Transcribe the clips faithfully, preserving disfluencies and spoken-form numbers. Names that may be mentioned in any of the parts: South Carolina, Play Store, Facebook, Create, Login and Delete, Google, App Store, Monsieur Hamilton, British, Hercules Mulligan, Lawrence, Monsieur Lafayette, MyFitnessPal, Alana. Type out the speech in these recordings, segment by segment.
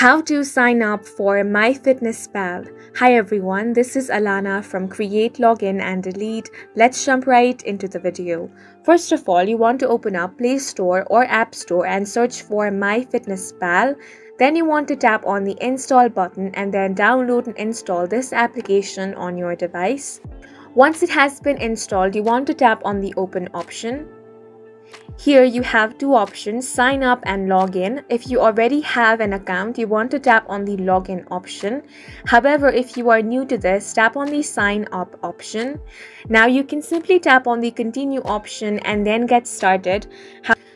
How to sign up for MyFitnessPal. Hi everyone, this is Alana from Create, Login and Delete. Let's jump right into the video. First of all, you want to open up Play Store or App Store and search for MyFitnessPal. Then you want to tap on the install button and then download and install this application on your device. Once it has been installed, you want to tap on the open option. Here you have two options, sign up and log in. If you already have an account, you want to tap on the login option. However, if you are new to this, tap on the sign up option. Now you can simply tap on the continue option and then get started.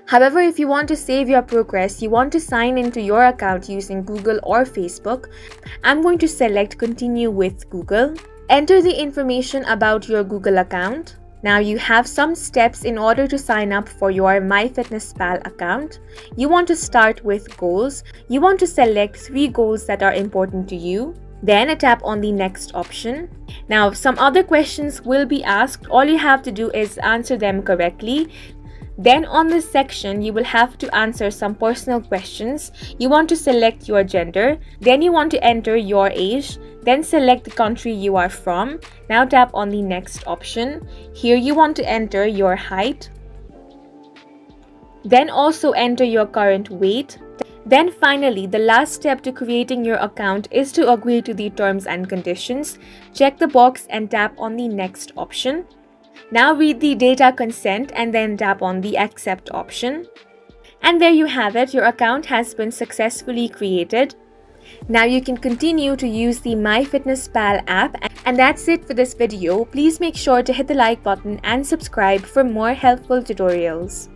However, if you want to save your progress, you want to sign into your account using Google or Facebook. I'm going to select continue with Google. Enter the information about your Google account. Now you have some steps in order to sign up for your MyFitnessPal account. You want to start with goals. You want to select three goals that are important to you. Then tap on the next option. Now some other questions will be asked. All you have to do is answer them correctly. Then on this section, you will have to answer some personal questions. You want to select your gender. Then you want to enter your age. Then select the country you are from. Now tap on the next option. Here you want to enter your height. Then also enter your current weight. Then finally, the last step to creating your account is to agree to the terms and conditions. Check the box and tap on the next option. Now read the data consent and then tap on the accept option. And there you have it, your account has been successfully created. Now you can continue to use the MyFitnessPal app. And that's it for this video. Please make sure to hit the like button and subscribe for more helpful tutorials.